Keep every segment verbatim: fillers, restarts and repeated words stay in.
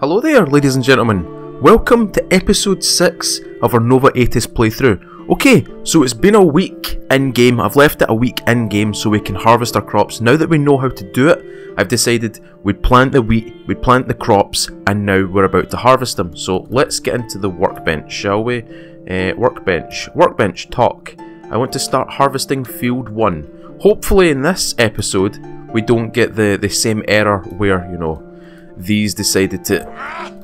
Hello there, ladies and gentlemen. Welcome to episode six of our Nova Aetas playthrough. Okay, so it's been a week in-game. I've left it a week in-game so we can harvest our crops. Now that we know how to do it, I've decided we'd plant the wheat, we'd plant the crops, and now we're about to harvest them. So let's get into the workbench, shall we? Uh, workbench. Workbench talk. I want to start harvesting field one. Hopefully in this episode, we don't get the, the same error where, you know, these decided to...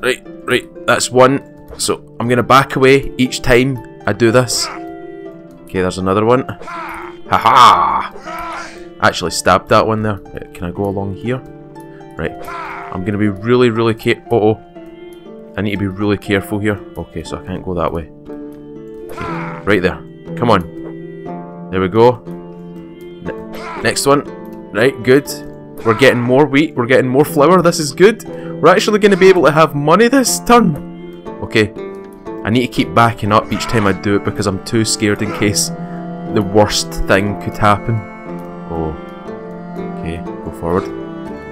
Right, right, that's one. So, I'm going to back away each time I do this. Okay, there's another one. Haha! Actually stabbed that one there. Right, can I go along here? Right. I'm going to be really, really care... Uh-oh. I need to be really careful here. Okay, so I can't go that way. Okay, right there. Come on. There we go. Ne- next one. Right, good. We're getting more wheat, we're getting more flour, this is good. We're actually going to be able to have money this turn. Okay, I need to keep backing up each time I do it because I'm too scared in case the worst thing could happen. Oh, okay, go forward.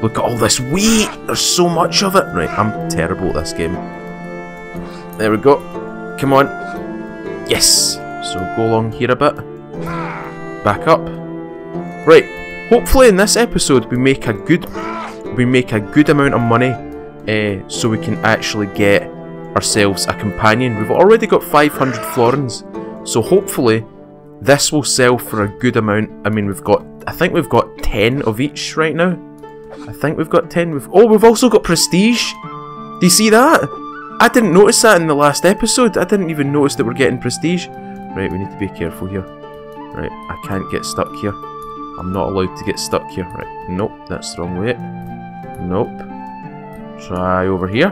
Look at all this wheat, there's so much of it. Right, I'm terrible at this game. There we go, come on. Yes, so go along here a bit. Back up. Right. Hopefully in this episode we make a good we make a good amount of money uh, so we can actually get ourselves a companion. We've already got five hundred florins, so hopefully this will sell for a good amount. I mean, we've got, I think we've got ten of each right now. I think we've got ten. We've, oh, we've also got prestige. Do you see that? I didn't notice that in the last episode. I didn't even notice that we're getting prestige. Right, we need to be careful here. Right, I can't get stuck here. I'm not allowed to get stuck here. Right, nope, that's the wrong way. Nope. Try over here.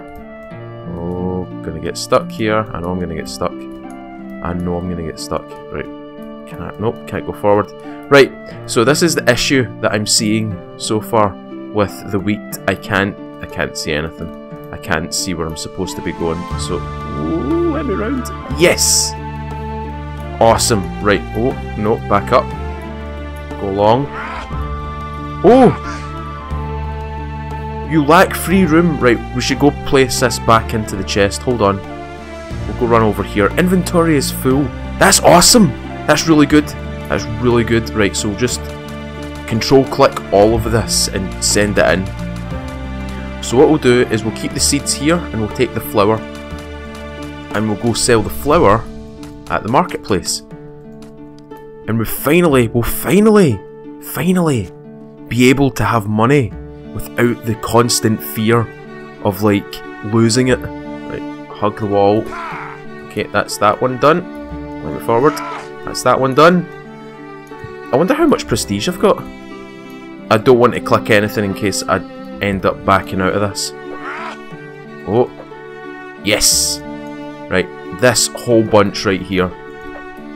Oh, gonna get stuck here. I know I'm gonna get stuck. I know I'm gonna get stuck. Right. Can't, nope, can't go forward. Right, so this is the issue that I'm seeing so far with the wheat. I can't, I can't see anything. I can't see where I'm supposed to be going. So, oh, let me round. Yes! Awesome. Right, oh, no, back up. Along. Oh! You lack free room. Right, we should go place this back into the chest. Hold on. We'll go run over here. Inventory is full. That's awesome! That's really good. That's really good. Right, so just control click all of this and send it in. So what we'll do is we'll keep the seeds here and we'll take the flour and we'll go sell the flour at the marketplace. And we finally, we'll finally, finally be able to have money without the constant fear of, like, losing it. Right, hug the wall. Okay, that's that one done. Let me forward. That's that one done. I wonder how much prestige I've got. I don't want to click anything in case I end up backing out of this. Oh. Yes. Right, this whole bunch right here.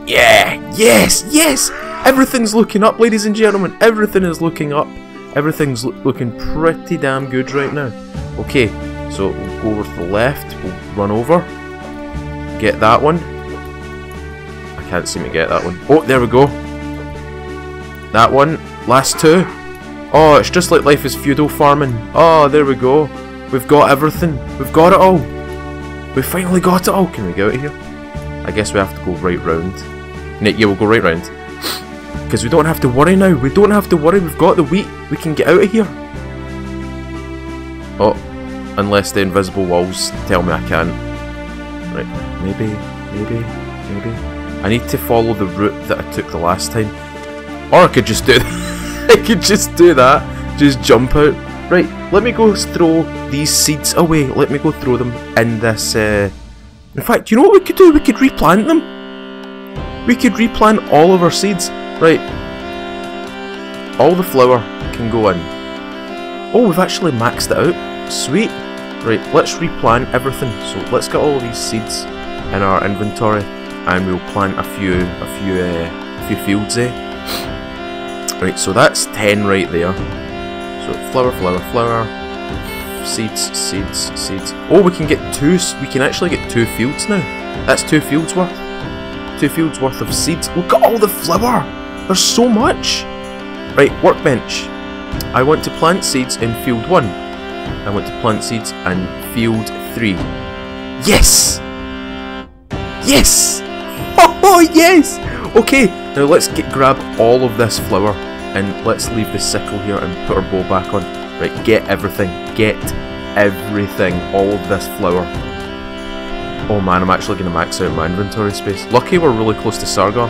Yeah! Yes! Yes! Everything's looking up, ladies and gentlemen. Everything is looking up. Everything's lo looking pretty damn good right now. Okay, so we'll go over to the left. We'll run over. Get that one. I can't seem to get that one. Oh, there we go. That one. Last two. Oh, it's just like Life is Feudal farming. Oh, there we go. We've got everything. We've got it all. We finally got it all. Can we get out of here? I guess we have to go right round. Yeah, we'll go right round. Because we don't have to worry now. We don't have to worry. We've got the wheat. We can get out of here. Oh. Unless the invisible walls tell me I can't. Right. Maybe. Maybe. Maybe. I need to follow the route that I took the last time. Or I could just do that. I could just do that. Just jump out. Right. Let me go throw these seeds away. Let me go throw them in this... Uh, in fact, you know what we could do? We could replant them. We could replant all of our seeds. Right. All the flour can go in. Oh, we've actually maxed it out. Sweet. Right, let's replant everything. So let's get all of these seeds in our inventory and we'll plant a few a few, uh, a few fields, eh? Right, so that's ten right there. So flour, flour, flour. Seeds, seeds, seeds. Oh, we can get two, we can actually get two fields now. That's two fields worth. Two fields worth of seeds. Look at all the flour! There's so much! Right, workbench. I want to plant seeds in field one. I went to plant seeds and field three. Yes! Yes! Oh yes! Okay, now let's get, grab all of this flour and let's leave the sickle here and put our bow back on. Right, get everything. Get everything. All of this flour. Oh man, I'm actually going to max out my inventory space. Lucky we're really close to Sargoth.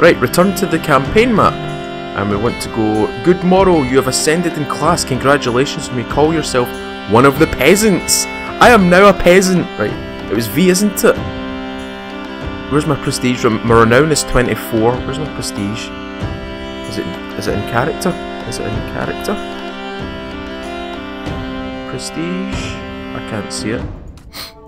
Right, return to the campaign map. And we want to go, good morrow, you have ascended in class, congratulations, you may call yourself one of the peasants. I am now a peasant. Right, it was V, isn't it? Where's my prestige? My renown is twenty-four. Where's my prestige? Is it, is it in character? Is it in character? Prestige? I can't see it.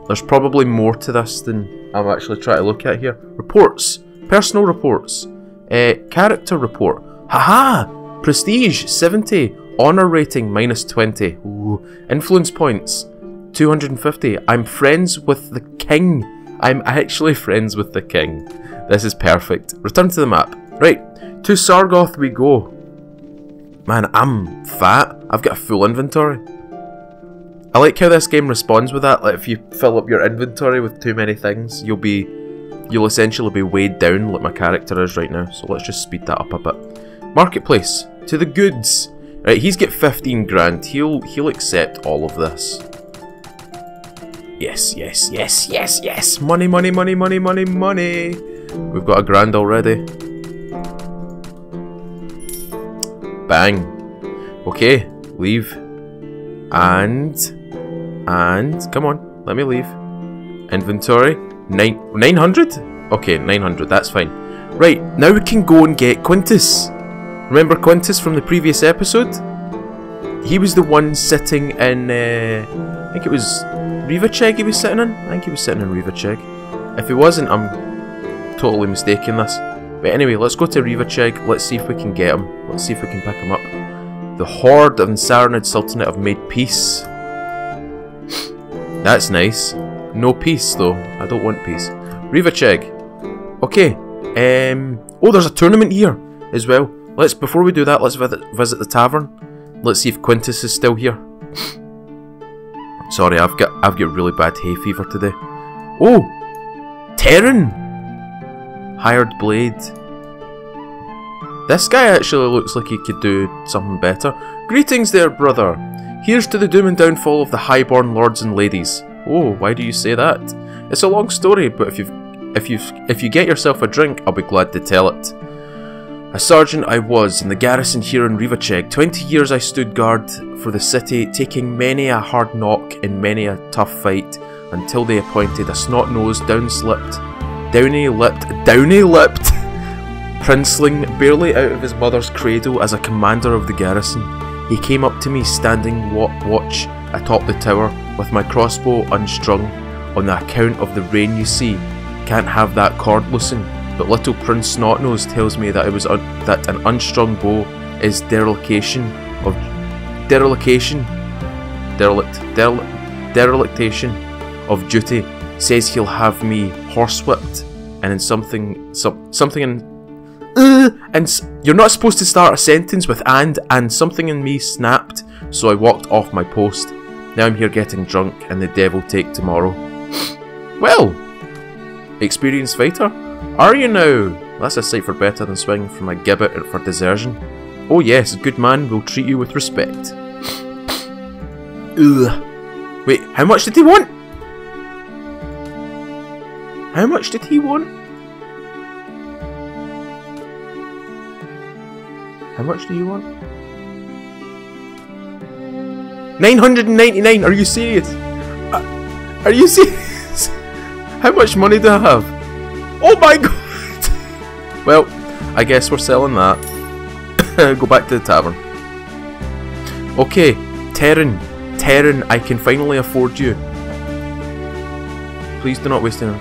There's probably more to this than I'm actually trying to look at here. Reports. Personal reports. Uh, character report. Haha! Prestige, seventy. Honor rating, minus twenty. Ooh. Influence points, two hundred fifty. I'm friends with the king. I'm actually friends with the king. This is perfect. Return to the map. Right. To Sargoth we go. Man, I'm fat. I've got a full inventory. I like how this game responds with that. Like, if you fill up your inventory with too many things, you'll be, you'll essentially be weighed down like my character is right now. So let's just speed that up a bit. Marketplace. To the goods. Right, he's got fifteen grand. He'll he'll accept all of this. Yes, yes, yes, yes, yes. Money, money, money, money, money, money. We've got a grand already. Bang. Okay, leave. And, and, come on, let me leave. Inventory, nine, nine hundred? Okay, nine hundred, that's fine. Right, now we can go and get Quintus. Remember Quintus from the previous episode? He was the one sitting in, uh, I think it was Rivacek he was sitting in? I think he was sitting in Rivacek. If he wasn't, I'm totally mistaking this. But anyway, let's go to Revacheg, let's see if we can get him, let's see if we can pick him up. The Horde and Saranid Sultanate have made peace. That's nice. No peace though, I don't want peace. Revacheg. Okay, um, oh there's a tournament here as well. Let's, before we do that, let's visit, visit the tavern. Let's see if Quintus is still here. Sorry, I've got, I've got really bad hay fever today. Oh! Terran! Hired blade. This guy actually looks like he could do something better. Greetings there, brother. Here's to the doom and downfall of the highborn lords and ladies. Oh, why do you say that? It's a long story, but if you've, if you've, if you get yourself a drink, I'll be glad to tell it. A sergeant I was in the garrison here in Rivacek. Twenty years I stood guard for the city, taking many a hard knock in many a tough fight, until they appointed a snot-nosed, down-slipped, Downy-lipped, downy-lipped princeling barely out of his mother's cradle as a commander of the garrison. He came up to me standing watch atop the tower with my crossbow unstrung. On the account of the rain you see, can't have that cord loosened. But little Prince Snotnose tells me that it was that an unstrung bow is dereliction of dereliction, derelict, derelict, dereliction of duty. Says he'll have me horsewhipped, and in something, some, something in, uh, and you're not supposed to start a sentence with and, and something in me snapped, so I walked off my post. Now I'm here getting drunk, and the devil take tomorrow. Well, experienced fighter, are you now? That's a sight for better than swinging from a gibbet for desertion. Oh yes, good man, we'll treat you with respect. Ugh. Wait, how much did he want? How much did he want? How much do you want? nine hundred ninety-nine, are you serious? Uh, are you serious? How much money do I have? Oh my god! Well, I guess we're selling that. Go back to the tavern. Okay, Terran, Terran, I can finally afford you. Please do not waste any.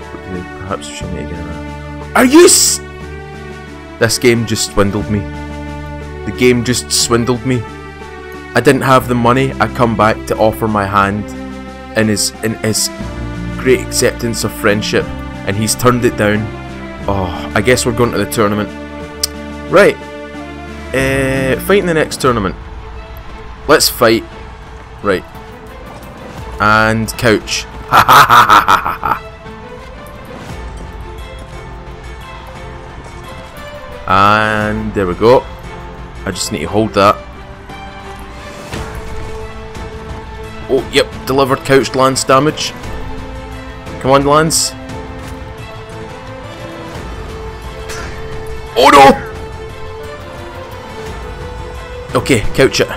Perhaps we should make it around. Are you s- This game just swindled me. The game just swindled me. I didn't have the money. I come back to offer my hand in his, in his great acceptance of friendship, and he's turned it down. Oh, I guess we're going to the tournament. Right. Uh, fighting the next tournament. Let's fight. Right. And couch. Ha ha ha ha ha ha. And there we go. I just need to hold that. Oh, yep. Delivered couch lance damage. Come on, lance. Oh no! Okay, couch it.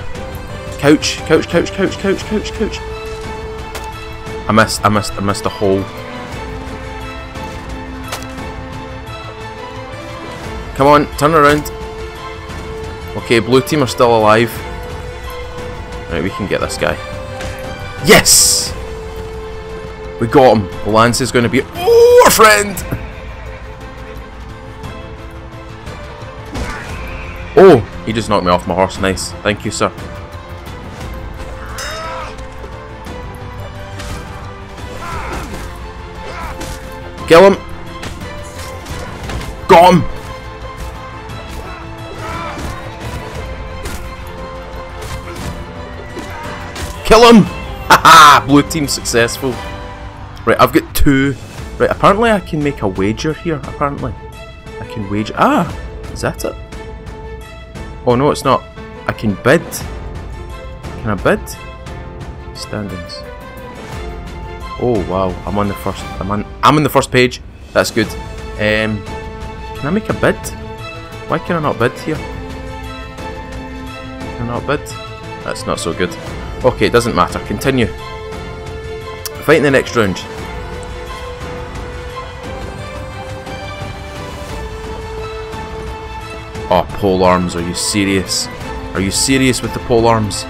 Couch, couch, couch, couch, couch, couch, couch. I missed, I missed, I missed a hole. Come on, turn around. Okay, blue team are still alive. Right, we can get this guy. Yes! We got him. The lance is going to be... Oh, our friend! Oh, he just knocked me off my horse. Nice. Thank you, sir. Kill him. Got him. Kill him! Haha! Blue team successful. Right, I've got two. Right, apparently I can make a wager here, apparently. I can wager. Ah! Is that it? Oh no, it's not. I can bid. Can I bid? Standings. Oh wow, I'm on the first. I'm on, I'm on the first page. That's good. Um, can I make a bid? Why can I not bid here? Can I not bid? That's not so good. Okay, it doesn't matter. Continue. Fight in the next round. Oh, pole arms. Are you serious? Are you serious with the pole arms?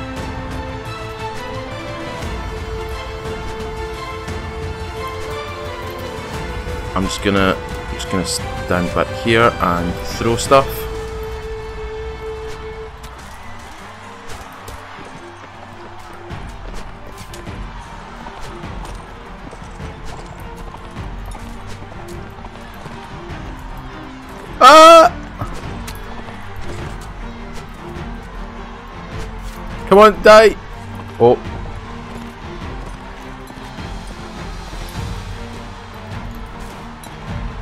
I'm just gonna, I'm just gonna stand back here and throw stuff. Come on, die! Oh.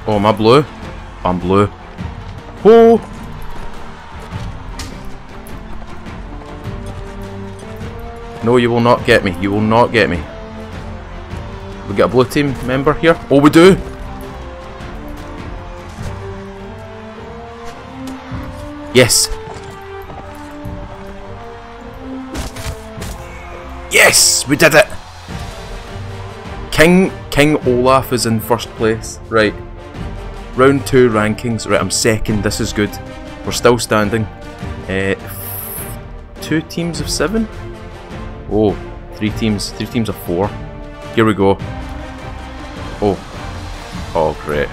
Oh, am I blue? I'm blue. Oh! No, you will not get me. You will not get me. We got a blue team member here. Oh, we do! Yes! Yes, we did it! King King Olaf is in first place. Right. Round two rankings. Right, I'm second. This is good. We're still standing. Uh, two teams of seven? Oh, three teams. Three teams of four. Here we go. Oh. Oh, great.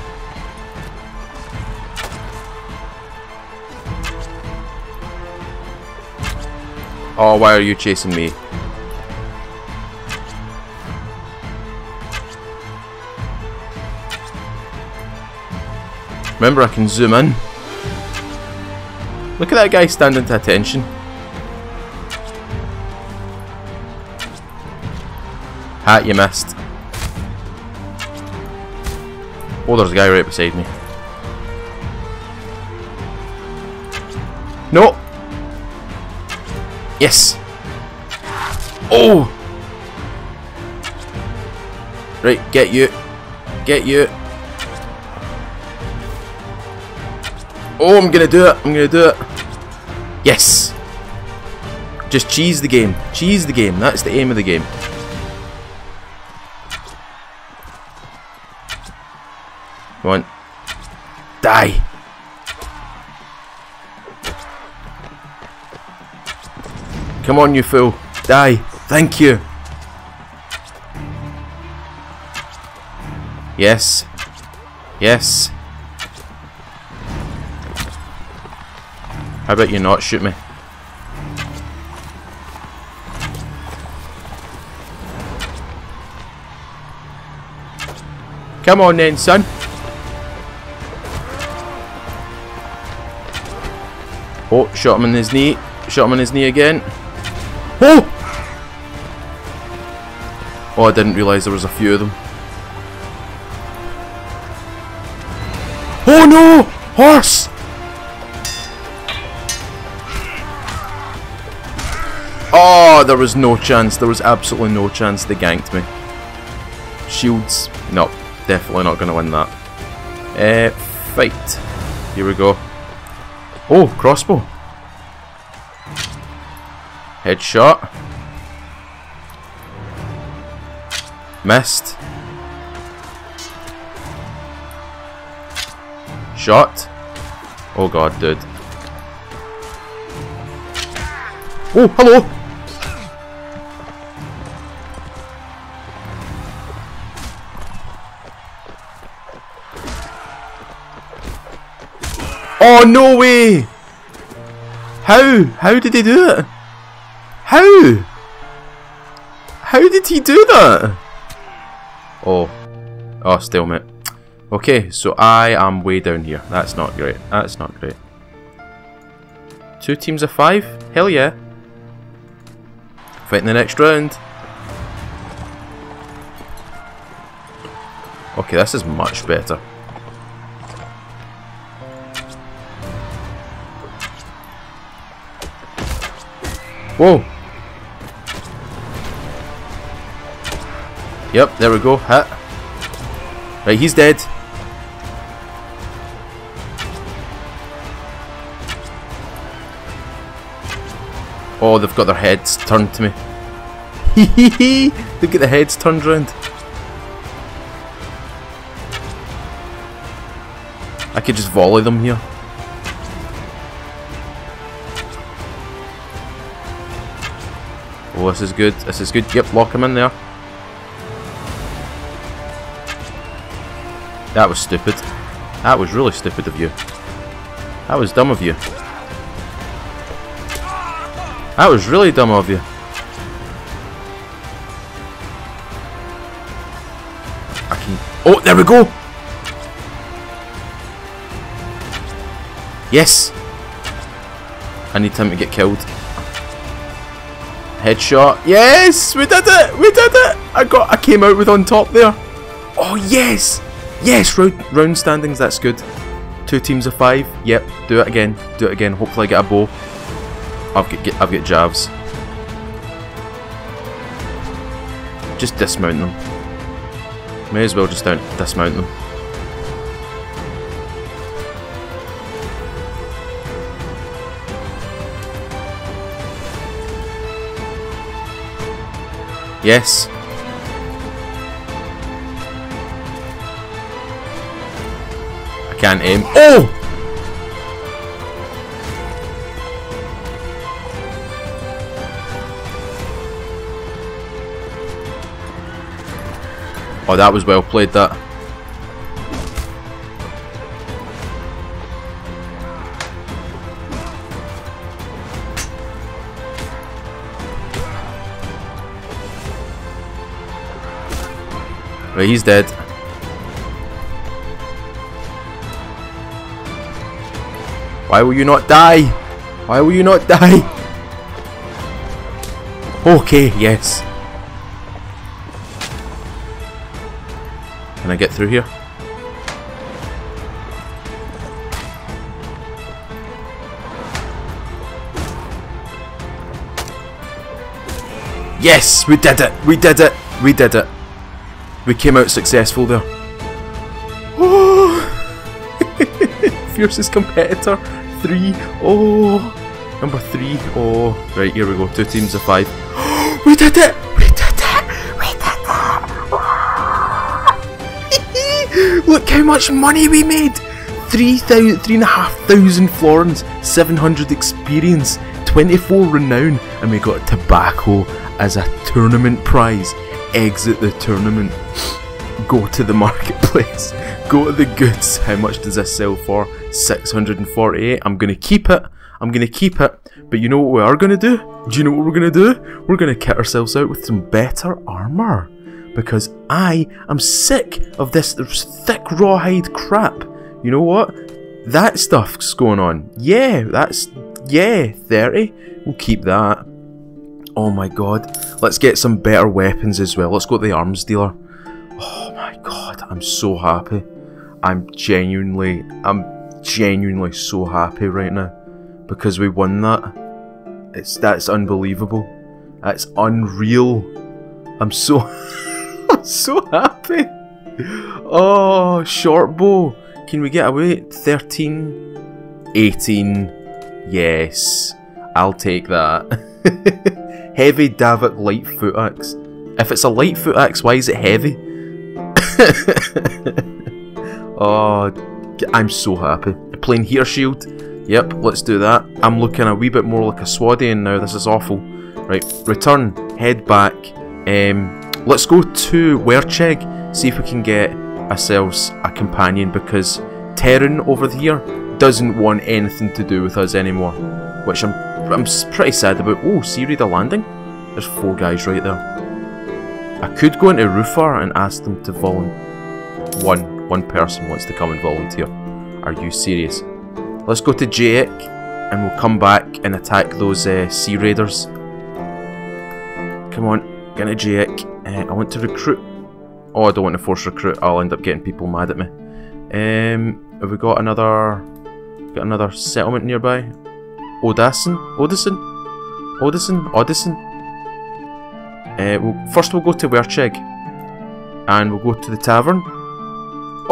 Oh, why are you chasing me? Remember, I can zoom in. Look at that guy standing to attention. Hat, you missed. Oh, there's a guy right beside me. No. Yes. Oh. Right, get you. Get you. Oh, I'm gonna do it. I'm gonna do it. Yes. Just cheese the game. Cheese the game. That's the aim of the game. Come on. Die. Come on, you fool. Die. Thank you. Yes. Yes. How about you not shoot me? Come on then, son. Oh, shot him in his knee. Shot him in his knee again. Oh! Oh, I didn't realise there was a few of them. Oh no! Horse! Oh, there was no chance. There was absolutely no chance they ganked me. Shields. No, definitely not going to win that. Uh, fight. Here we go. Oh, crossbow. Headshot. Missed. Shot. Oh god, dude. Oh, hello! Oh, no way! How? How did he do it? How? How did he do that? Oh. Oh, stalemate. Okay, so I am way down here. That's not great. That's not great. Two teams of five? Hell yeah. Fighting the next round. Okay, this is much better. Whoa. Yep, there we go. Hit. Right, he's dead. Oh, they've got their heads turned to me. Hee They've got their heads turned round. I could just volley them here. Oh, this is good. This is good. Yep, lock him in there. That was stupid. That was really stupid of you. That was dumb of you. That was really dumb of you. I can... Oh, there we go! Yes! I need him to get killed. Headshot. Yes! We did it! We did it! I got... I came out with on top there. Oh, yes! Yes! Round, round standings, that's good. Two teams of five. Yep, do it again. Do it again. Hopefully I get a bow. I've got, get, I've got jabs. Just dismount them. May as well just don't dismount them. Yes. I can't aim. Oh! Oh, that was well played, that. Right, he's dead. Why will you not die? Why will you not die? Okay, yes. Can I get through here? Yes! We did it! We did it! We did it! We came out successful there. Oh. Fiercest competitor. Three. Oh. Number three. Oh. Right, here we go. Two teams of five. We did it! Look how much money we made! three thousand, three and a half thousand florins, seven hundred experience, twenty-four renown, and we got tobacco as a tournament prize. Exit the tournament. Go to the marketplace. Go to the goods. How much does this sell for? six hundred forty-eight. I'm gonna keep it. I'm gonna keep it. But you know what we are gonna do? Do you know what we're gonna do? We're gonna kit ourselves out with some better armor. Because I am sick of this, this thick rawhide crap. You know what? That stuff's going on. Yeah, that's... Yeah, thirty. We'll keep that. Oh my god. Let's get some better weapons as well. Let's go to the arms dealer. Oh my god, I'm so happy. I'm genuinely, I'm genuinely so happy right now. Because we won that. It's, that's unbelievable. That's unreal. I'm so, I'm so happy. Oh, short bow. Can we get away? thirteen, eighteen, yes. I'll take that. Heavy davit light foot axe. If it's a light foot axe, why is it heavy? Oh, I'm so happy. Plain heater shield. Yep, let's do that. I'm looking a wee bit more like a Swadian now. This is awful. Right, return. Head back. Um, let's go to Wercheg. See if we can get ourselves a companion, because Terran over here doesn't want anything to do with us anymore, which I'm I'm pretty sad about. Oh, Sea Raider landing. There's four guys right there. I could go into Rufar and ask them to volunteer. One one person wants to come and volunteer. Are you serious? Let's go to Jayek, and we'll come back and attack those uh, Sea Raiders. Come on, get into Jayek. Uh, I want to recruit. Oh, I don't want to force recruit. I'll end up getting people mad at me. Um, have we got another? Got another settlement nearby? Odesson, Odesson, Odesson, Odesson. Uh, we'll, first we'll go to Wercheg, and we'll go to the tavern.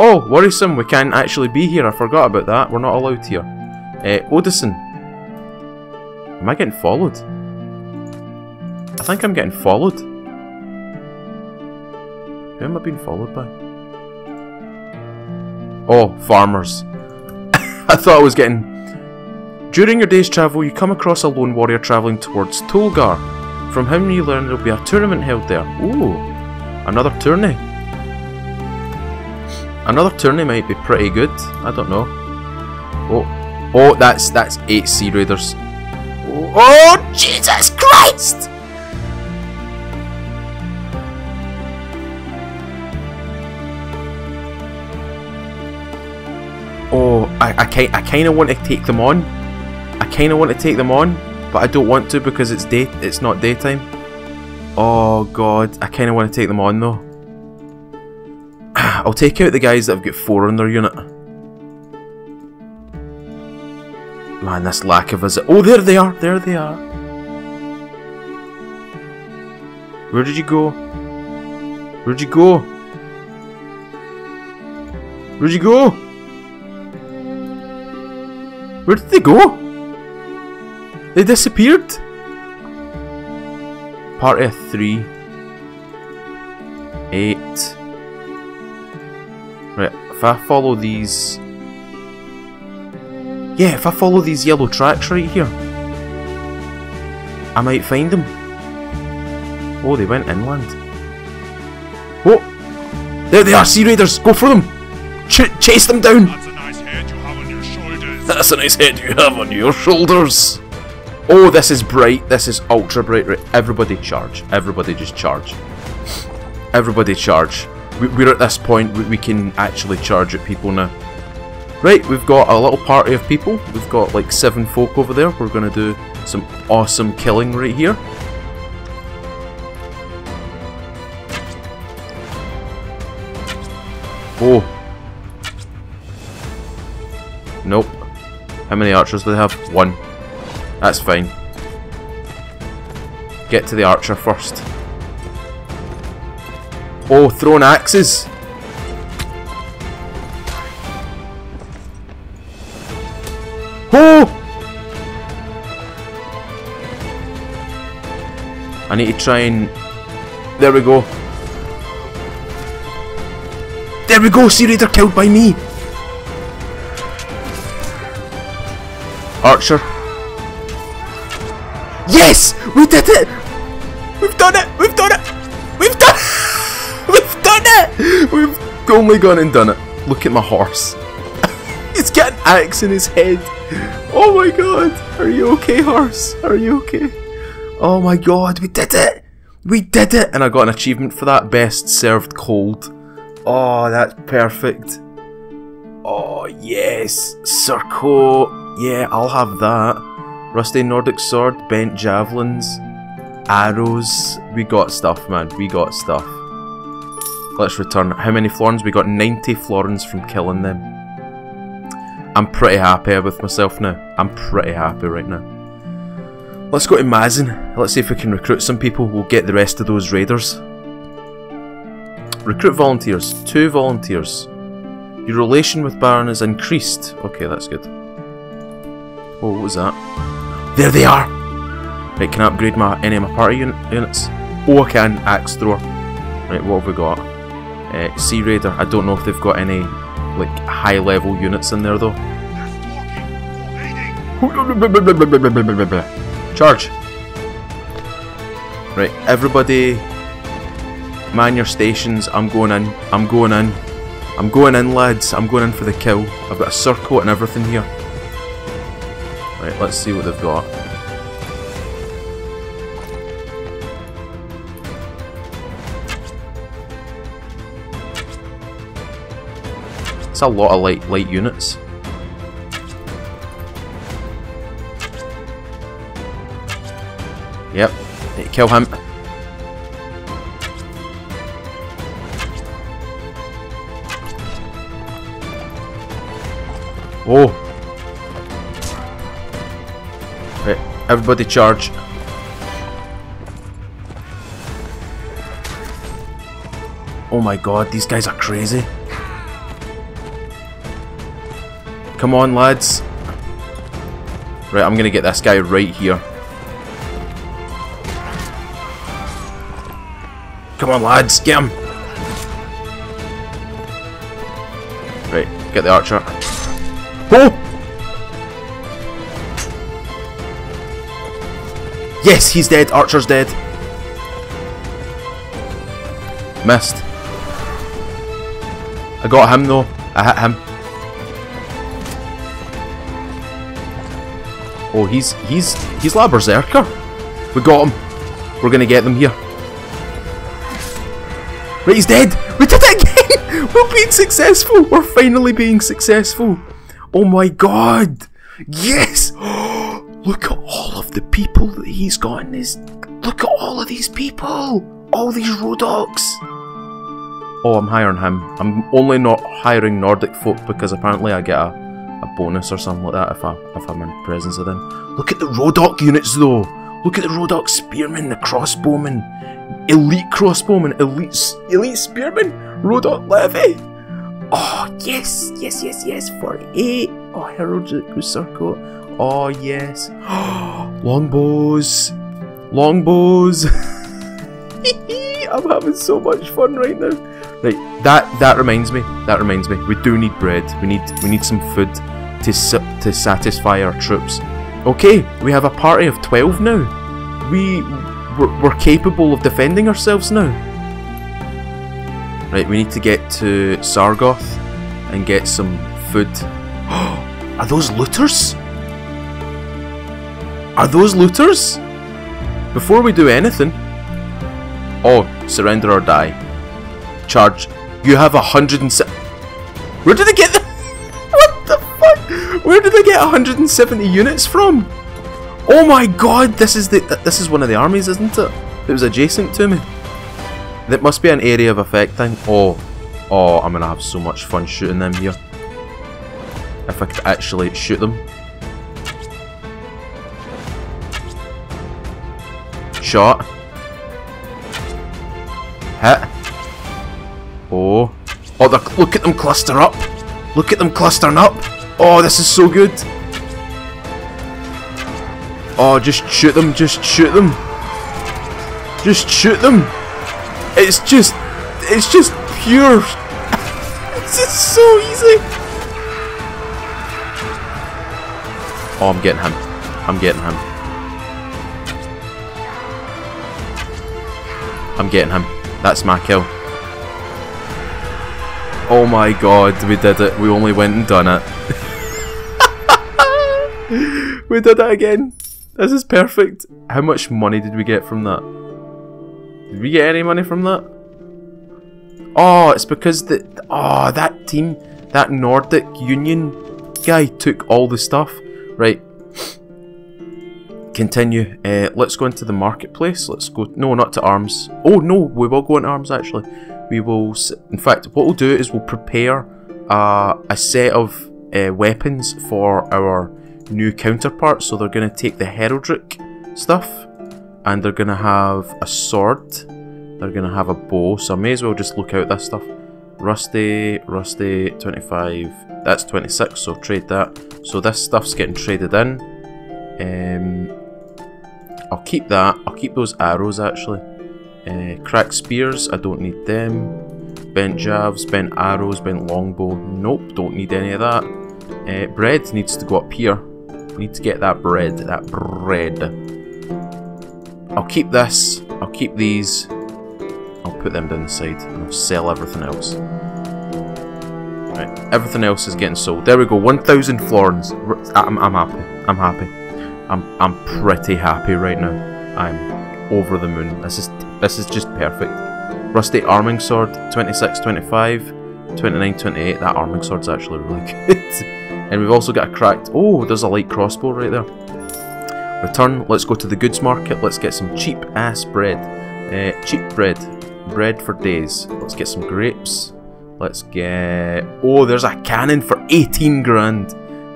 Oh, worrisome! We can't actually be here. I forgot about that. We're not allowed here. Uh, Odesson. Am I getting followed? I think I'm getting followed. Who am I being followed by? Oh, farmers. I thought I was getting... During your day's travel, you come across a lone warrior travelling towards Tolgar. From him you learn there will be a tournament held there. Ooh, another tourney. Another tourney might be pretty good. I don't know. Oh, oh, that's that's eight Sea Raiders. Oh, oh Jesus Christ! Oh, I, I, I kind of want to take them on. I kind of want to take them on, but I don't want to because it's day. It's not daytime. Oh God, I kind of want to take them on though. I'll take out the guys that have got four on their unit. Man, this lack of visit. Oh, there they are. There they are. Where did you go? Where'd you go? Where'd you go? Where did they go? They disappeared? Party of three. Eight. Right, if I follow these... Yeah, if I follow these yellow tracks right here, I might find them. Oh, they went inland. Oh! There they are, Sea Raiders! Go for them! Ch- chase them down! That's a nice head you have on your shoulders. Oh, this is bright. This is ultra bright. Right, everybody charge. Everybody just charge. Everybody charge. We, we're at this point. We, we can actually charge at people now. Right, we've got a little party of people. We've got like seven folk over there. We're going to do some awesome killing right here. Oh. Nope. How many archers do they have? One. That's fine. Get to the archer first. Oh, thrown axes! Oh! I need to try and... There we go. There we go! Sea Raider killed by me! Archer. Yes! We did it! We've done it! We've done it! We've done it! We've done it! We've only gone and done it. Look at my horse. He's got an axe in his head. Oh my god. Are you okay, horse? Are you okay? Oh my god. We did it! We did it! And I got an achievement for that. Best served cold. Oh, that's perfect. Oh, yes. Sargo. Yeah, I'll have that. Rusty Nordic sword, bent javelins. arrows. We got stuff, man. We got stuff. Let's return. How many florins? We got ninety florins from killing them. I'm pretty happy with myself now. I'm pretty happy right now. Let's go to Mazin. Let's see if we can recruit some people. We'll get the rest of those raiders. Recruit volunteers. Two volunteers. Your relation with Baron is increased. Okay, that's good. Oh, what was that? There they are! Right, can I upgrade my any of my party un units? Oh, I can. Axe thrower. Right, what have we got? Uh, Sea Raider. I don't know if they've got any, like, high level units in there, though. Charge! Right, everybody, man your stations. I'm going in. I'm going in. I'm going in, lads. I'm going in for the kill. I've got a circle and everything here. Right, let's see what they've got. It's a lot of light, light units. Yep, kill him. Oh! Right, everybody charge. Oh my god, these guys are crazy. Come on, lads. Right, I'm gonna get this guy right here. Come on, lads, get him. Right, get the archer. Oh! Yes, he's dead. Archer's dead. Missed. I got him though. I hit him. Oh, he's he's he's like a berserker. We got him. We're gonna get them here. Right, he's dead. We did it again. We're being successful. We're finally being successful. Oh my god! Yes! Look at all of the people that he's got in this. Look at all of these people! All these Rodoks! Oh, I'm hiring him. I'm only not hiring Nordic folk because apparently I get a, a bonus or something like that if, I, if I'm in the presence of them. Look at the Rodok units though! Look at the Rodok spearmen, the crossbowmen. Elite crossbowmen, elite, elite spearmen, Rodok levy! Oh, yes, yes, yes, yes, forty-eight. Oh, heraldic circle. Oh, yes. Longbows. Longbows. I'm having so much fun right now. Right, that that reminds me. That reminds me. We do need bread. We need we need some food to to satisfy our troops. Okay, we have a party of twelve now. We we're, we're capable of defending ourselves now. Right, we need to get to Sargoth and get some food. Are those looters? Are those looters? Before we do anything... Oh, surrender or die. Charge. You have a hundred and se- Where did I get the- What the fuck? Where did I get one hundred seventy units from? Oh my god, this is the- this is one of the armies, isn't it? It was adjacent to me. That must be an area of effect thing. Oh, oh, I'm gonna have so much fun shooting them here. If I could actually shoot them. Shot. Hit. Oh. Oh, they're, look at them cluster up. Look at them clustering up. Oh, this is so good. Oh, just shoot them, just shoot them. Just shoot them. It's just, it's just pure. This is so easy. Oh, I'm getting him. I'm getting him. I'm getting him. That's my kill. Oh my god, we did it. We only went and done it. We did it again. This is perfect. How much money did we get from that? Did we get any money from that? Oh, it's because the oh that team, that Nordic Union guy took all the stuff. Right. continue. Uh, let's go into the marketplace. Let's go... No, not to arms. Oh, no, we will go into arms, actually. We will... In fact, what we'll do is we'll prepare uh, a set of uh, weapons for our new counterparts. So they're going to take the heraldric stuff, and they're going to have a sword. They're going to have a bow, so I may as well just look out this stuff. Rusty, rusty, twenty-five. That's twenty-six, so trade that. So this stuff's getting traded in. Um, I'll keep that. I'll keep those arrows, actually. Uh, cracked spears, I don't need them. Bent jabs, bent arrows, bent longbow. Nope, don't need any of that. Uh, bread needs to go up here. We need to get that bread, that bread. I'll keep this. I'll keep these. I'll put them down the side, and I'll sell everything else. Right, everything else is getting sold. There we go, one thousand florins. I'm, I'm happy. I'm happy. I'm I'm pretty happy right now. I'm over the moon. This is this is just perfect. Rusty arming sword, twenty-six, twenty-five, twenty-nine, twenty-eight. That arming sword's actually really good. And we've also got a cracked. Oh, there's a light crossbow right there. Return. Let's go to the goods market. Let's get some cheap ass bread. Uh, cheap bread. Bread for days. Let's get some grapes. Let's get... Oh, there's a cannon for eighteen grand.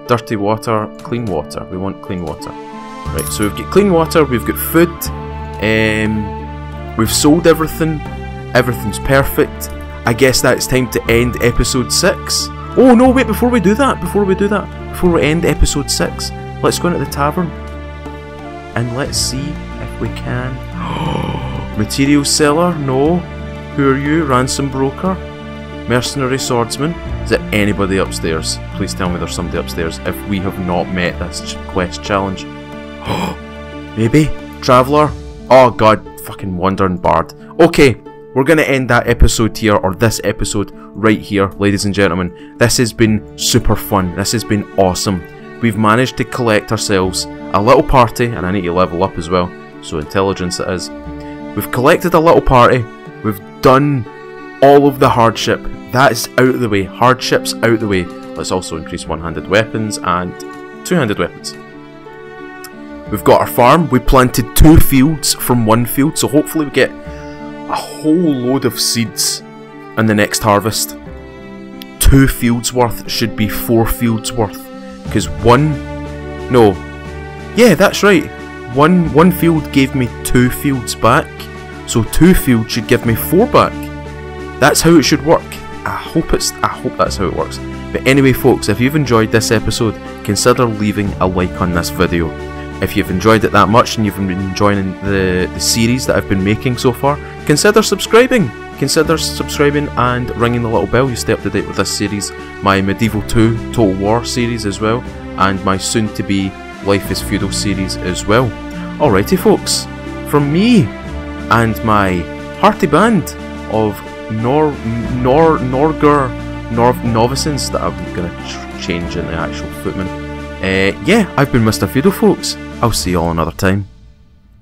Dirty water, clean water. We want clean water. Right, so we've got clean water, we've got food. Um, we've sold everything. Everything's perfect. I guess that's time to end episode six. Oh no, wait, before we do that, before we do that, before we end episode six, let's go into the tavern. And let's see if we can... Material seller? No. Who are you? Ransom broker? Mercenary swordsman? Is there anybody upstairs? Please tell me there's somebody upstairs if we have not met this quest challenge. Maybe? Traveller? Oh god, fucking wandering bard. Okay, we're gonna end that episode here, or this episode right here, ladies and gentlemen. This has been super fun. This has been awesome. We've managed to collect ourselves a little party, and I need to level up as well, so intelligence it is. We've collected a little party, we've done all of the hardship, that's out of the way, hardship's out of the way. Let's also increase one-handed weapons and two-handed weapons. We've got our farm, we planted two fields from one field, so hopefully we get a whole load of seeds in the next harvest. Two fields worth should be four fields worth, because one, no, yeah that's right. One, one field gave me two fields back, so two fields should give me four back. That's how it should work. I hope it's. I hope that's how it works. But anyway, folks, if you've enjoyed this episode, consider leaving a like on this video. If you've enjoyed it that much and you've been enjoying the, the series that I've been making so far, consider subscribing. Consider subscribing and ringing the little bell. You stay up to date with this series, my Medieval two Total War series as well, and my soon-to-be Life is Feudal series as well. Alrighty folks, from me and my hearty band of Nor... Nor... Norgar... Nor... Novicins that I'm going to change into actual footmen. Uh, yeah, I've been Mister Feudal folks. I'll see you all another time.